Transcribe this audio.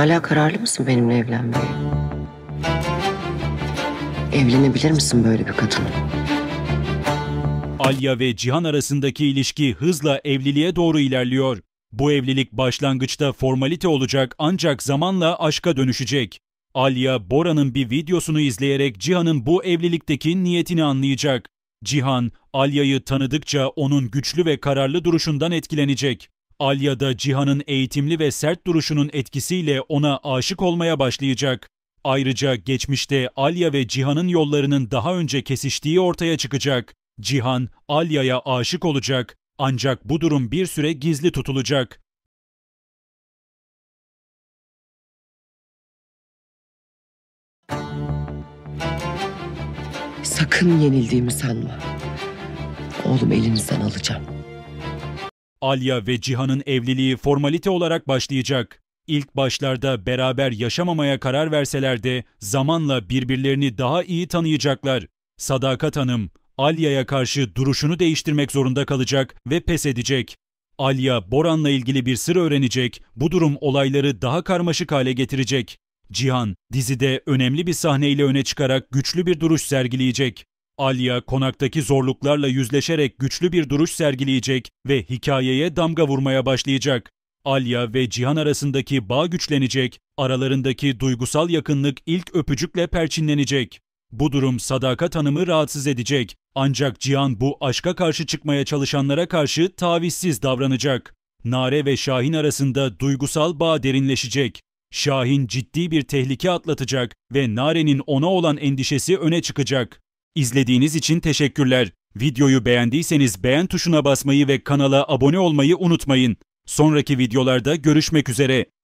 Hala kararlı mısın benimle evlenmeye? Evlenebilir misin böyle bir kadınla? Alya ve Cihan arasındaki ilişki hızla evliliğe doğru ilerliyor. Bu evlilik başlangıçta formalite olacak ancak zamanla aşka dönüşecek. Alya, Bora'nın bir videosunu izleyerek Cihan'ın bu evlilikteki niyetini anlayacak. Cihan, Alya'yı tanıdıkça onun güçlü ve kararlı duruşundan etkilenecek. Alya da Cihan'ın eğitimli ve sert duruşunun etkisiyle ona aşık olmaya başlayacak. Ayrıca geçmişte Alya ve Cihan'ın yollarının daha önce kesiştiği ortaya çıkacak. Cihan, Alya'ya aşık olacak. Ancak bu durum bir süre gizli tutulacak. Sakın yenildiğimi sanma. Oğlum elinizden alacağım. Alya ve Cihan'ın evliliği formalite olarak başlayacak. İlk başlarda beraber yaşamamaya karar verseler de zamanla birbirlerini daha iyi tanıyacaklar. Sadakat Hanım, Alya'ya karşı duruşunu değiştirmek zorunda kalacak ve pes edecek. Alya, Boran'la ilgili bir sır öğrenecek, bu durum olayları daha karmaşık hale getirecek. Cihan, dizide önemli bir sahneyle öne çıkarak güçlü bir duruş sergileyecek. Alya, konaktaki zorluklarla yüzleşerek güçlü bir duruş sergileyecek ve hikayeye damga vurmaya başlayacak. Alya ve Cihan arasındaki bağ güçlenecek, aralarındaki duygusal yakınlık ilk öpücükle perçinlenecek. Bu durum Sadakat Hanım'ı rahatsız edecek. Ancak Cihan bu aşka karşı çıkmaya çalışanlara karşı tavizsiz davranacak. Nare ve Şahin arasında duygusal bağ derinleşecek. Şahin ciddi bir tehlike atlatacak ve Nare'nin ona olan endişesi öne çıkacak. İzlediğiniz için teşekkürler. Videoyu beğendiyseniz beğen tuşuna basmayı ve kanala abone olmayı unutmayın. Sonraki videolarda görüşmek üzere.